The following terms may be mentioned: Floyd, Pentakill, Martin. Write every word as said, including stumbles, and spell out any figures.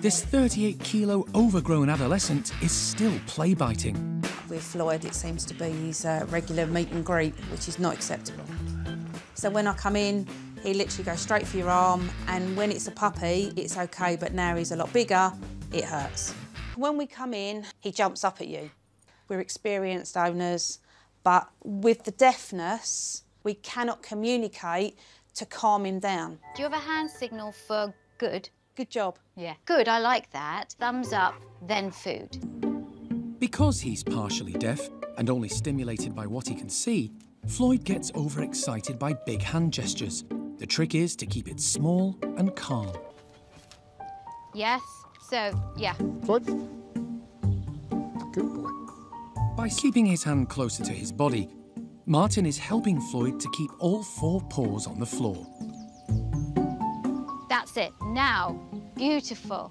This thirty-eight kilo overgrown adolescent is still play-biting. With Floyd, it seems to be his uh, regular meet and greet, which is not acceptable. So when I come in, he literally goes straight for your arm, and when it's a puppy, it's okay, but now he's a lot bigger, it hurts. When we come in, he jumps up at you. We're experienced owners, but with the deafness, we cannot communicate to calm him down. Do you have a hand signal for good? Good job. Yeah. Good, I like that. Thumbs up, then food. Because he's partially deaf and only stimulated by what he can see, Floyd gets overexcited by big hand gestures. The trick is to keep it small and calm. Yes, so, yeah. Floyd. Good boy. By keeping his hand closer to his body, Martin is helping Floyd to keep all four paws on the floor. That's it. Now, beautiful.